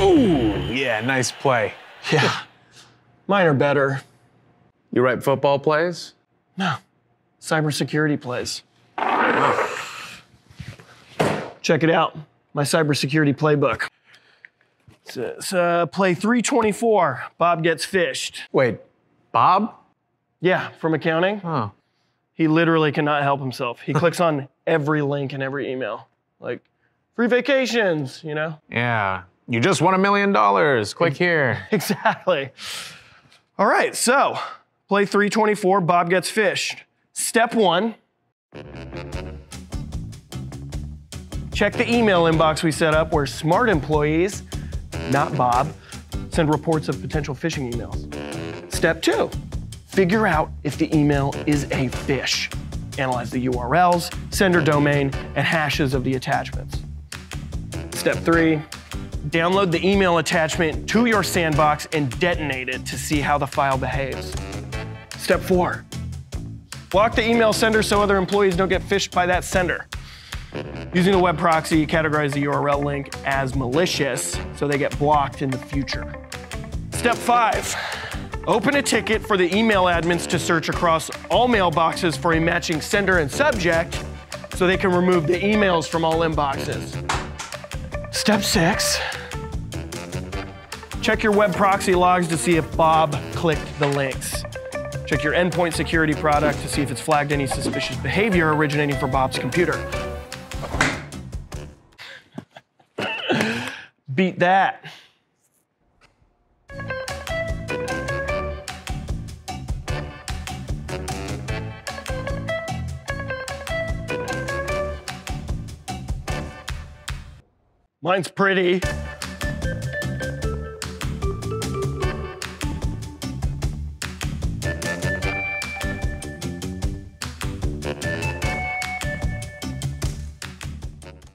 Ooh, yeah, nice play. Yeah, mine are better. You write football plays? No, cybersecurity plays. Check it out, my cybersecurity playbook. It's play 324, Bob gets fished. Wait, Bob? Yeah, from accounting. Oh. He literally cannot help himself. He clicks on every link in every email. Like, free vacations, you know? Yeah, you just won $1 million, click here. Exactly. All right, so play 324, Bob gets fished. Step one, check the email inbox we set up where smart employees, not Bob, send reports of potential phishing emails. Step two, figure out if the email is a phish. Analyze the URLs, sender domain, and hashes of the attachments. Step three, download the email attachment to your sandbox and detonate it to see how the file behaves. Step four, block the email sender so other employees don't get phished by that sender. Using a web proxy, categorize the URL link as malicious so they get blocked in the future. Step five, open a ticket for the email admins to search across all mailboxes for a matching sender and subject so they can remove the emails from all inboxes. Step six, check your web proxy logs to see if Bob clicked the links. Check your endpoint security product to see if it's flagged any suspicious behavior originating from Bob's computer. Beat that. Mine's pretty.